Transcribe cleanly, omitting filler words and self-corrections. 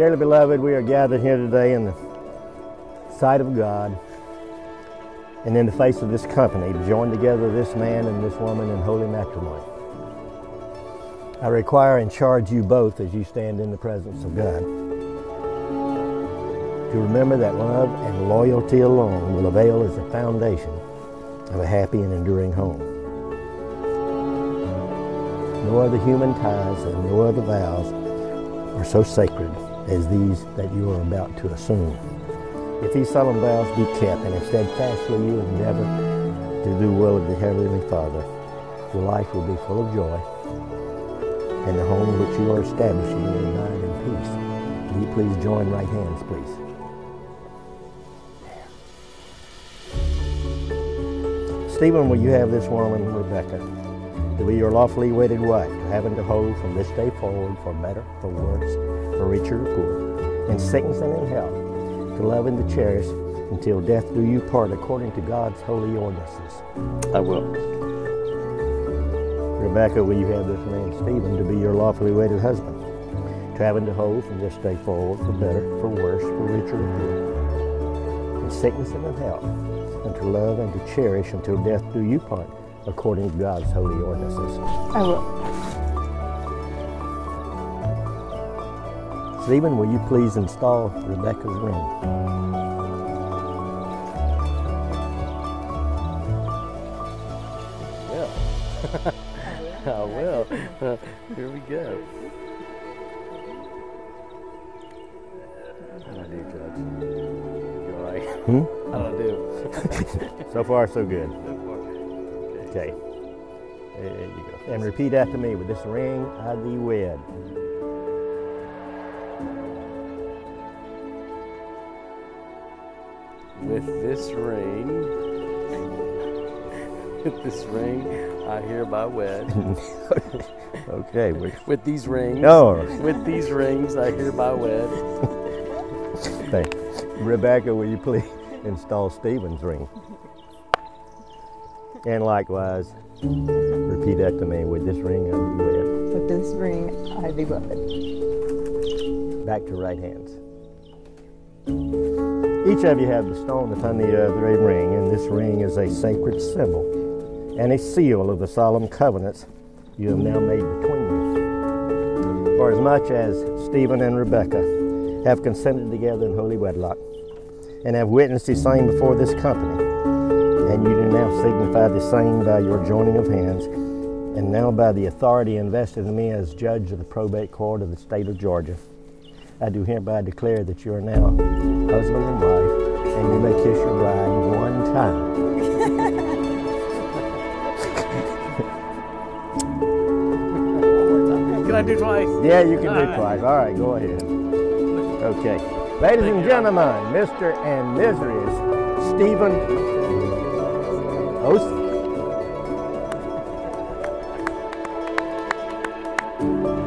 Dearly beloved, we are gathered here today in the sight of God and in the face of this company to join together this man and this woman in holy matrimony. I require and charge you both as you stand in the presence of God to remember that love and loyalty alone will avail as the foundation of a happy and enduring home. No other human ties and no other vows are so sacred as these that you are about to assume. If these solemn vows be kept, and if steadfastly you endeavor to do well of the Heavenly Father, your life will be full of joy, and the home which you are establishing will abide in peace. Will you please join right hands, please? There. Stephen, will you have this woman, Rebecca, to be your lawfully wedded wife, to have and to hold from this day forward, for better, for worse, for richer, or poorer, in sickness and in health, to love and to cherish until death do you part, according to God's holy ordinances? I will. Rebecca, will you have this man Stephen to be your lawfully wedded husband, to have and to hold from this day forward, for better, for worse, for richer, or poorer, in sickness and in health, and to love and to cherish until death do you part, according to God's holy ordinances? I will. Stephen, will you please install Rebecca's ring? I will. I will. Here we go. How do I do, Judge? You all right? How do I do? So far, so good. Okay, there you go. And repeat after me: with this ring I thee wed. With this ring, I hereby wed. Okay. With these rings, I hereby wed. Thank you. Rebecca, will you please install Stephen's ring? And likewise, repeat that to me: with this ring I thee wed. With this ring I thee wed. Back to right hands. Each of you have the stone upon the other a ring, and this ring is a sacred symbol and a seal of the solemn covenants you have now made between you. For as much as Stephen and Rebecca have consented together in holy wedlock, and have witnessed the same before this company, and you do now signify the same by your joining of hands, and now by the authority invested in me as judge of the probate court of the state of Georgia, I do hereby declare that you are now husband and wife, and you may kiss your bride one time. Can I do twice? Yeah, you can do twice. All right, go ahead. Okay. Ladies and gentlemen, Mr. and Mrs. Stephen. Oath.